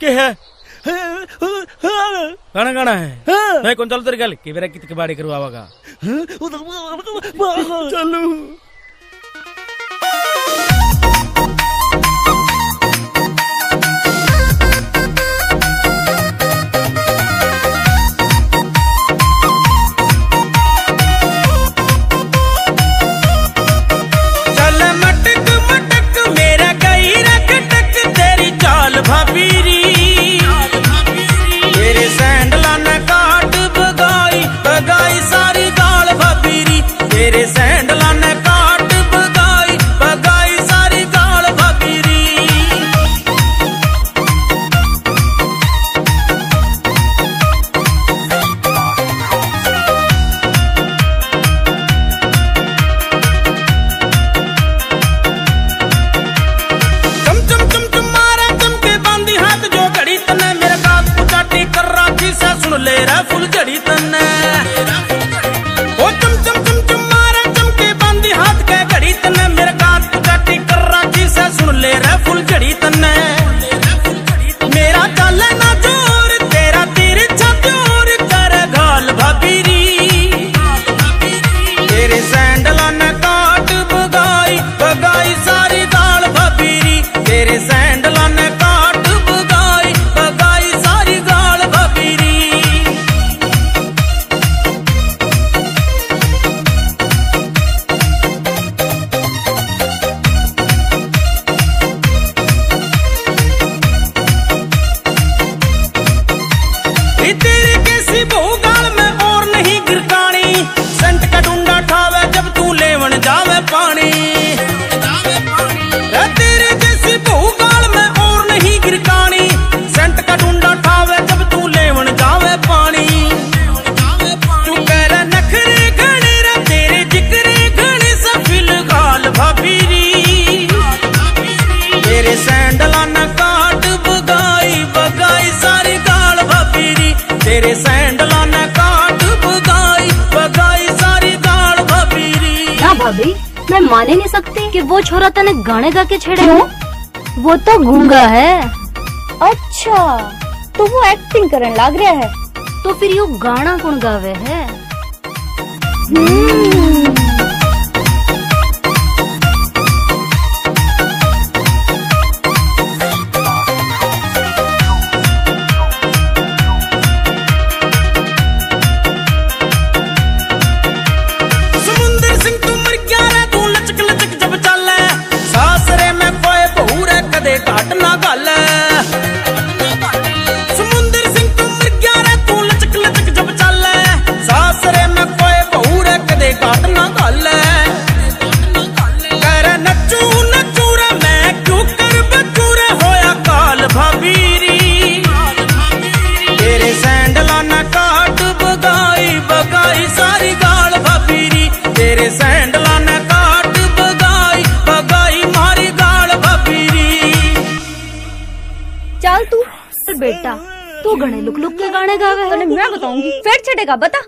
के है गाना गाना है मैं कौन चलते रे कल कि मेरा कितके बाड़ी करवावागा चलो माने नहीं सकती कि वो छोरा तने गाने गा के छेड़े हो। वो तो गूंगा है। अच्छा तो वो एक्टिंग करने लाग रहा है तो फिर यो गाना कौन गावे है? बेटा तू तो गाने लुक लुक के गाने गावे मैं बताऊंगी फिर छटेगा बता।